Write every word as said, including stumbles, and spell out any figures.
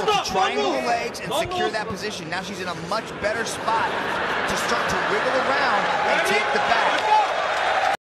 able to triangle the legs and secure that position. Now she's in a much better spot to start to wiggle around